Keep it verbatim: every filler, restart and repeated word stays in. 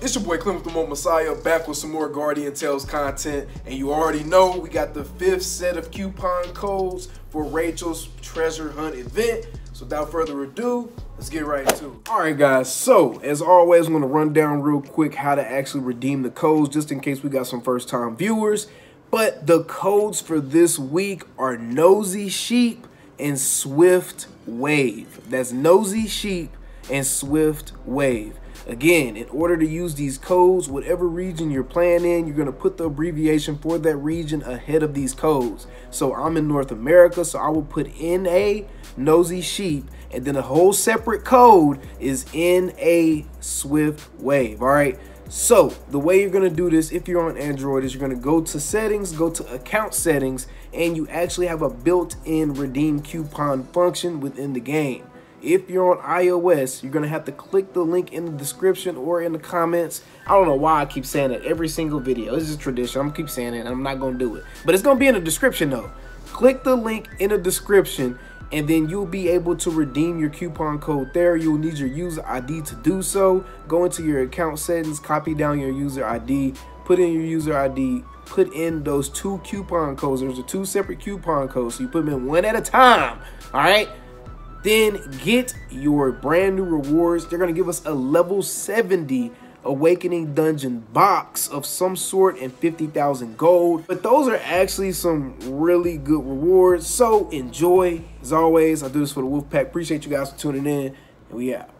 up? It's your boy Clem with The Mobile Messiah, back with some more Guardian Tales content. And you already know we got the fifth set of coupon codes for Rachel's Treasure Hunt event. So without further ado, let's get right to it. All right, guys. So as always, I'm going to run down real quick how to actually redeem the codes just in case we got some first time viewers. But the codes for this week are Nosy Sheep and Swift Wave. That's Nosy Sheep and Swift Wave. Again, in order to use these codes, whatever region you're playing in, you're going to put the abbreviation for that region ahead of these codes. So I'm in North America, so I will put N A Nosy Sheep, and then a whole separate code is N A Swift Wave. All right, so the way you're going to do this if you're on Android is you're going to go to settings, go to account settings, and you actually have a built-in redeem coupon function within the game. If you're on iOS, you're going to have to click the link in the description or in the comments. I don't know why I keep saying that every single video. It's just tradition. I'm going to keep saying it, and I'm not going to do it. But it's going to be in the description, though. Click the link in the description, and then you'll be able to redeem your coupon code there. You'll need your user I D to do so. Go into your account settings, copy down your user I D, put in your user I D, put in those two coupon codes. There's two separate coupon codes, so you put them in one at a time, all right? Then get your brand new rewards. They're going to give us a level seventy Awakening Dungeon box of some sort and fifty thousand gold. But those are actually some really good rewards. So enjoy. As always, I do this for the Wolfpack. Appreciate you guys for tuning in. And we out.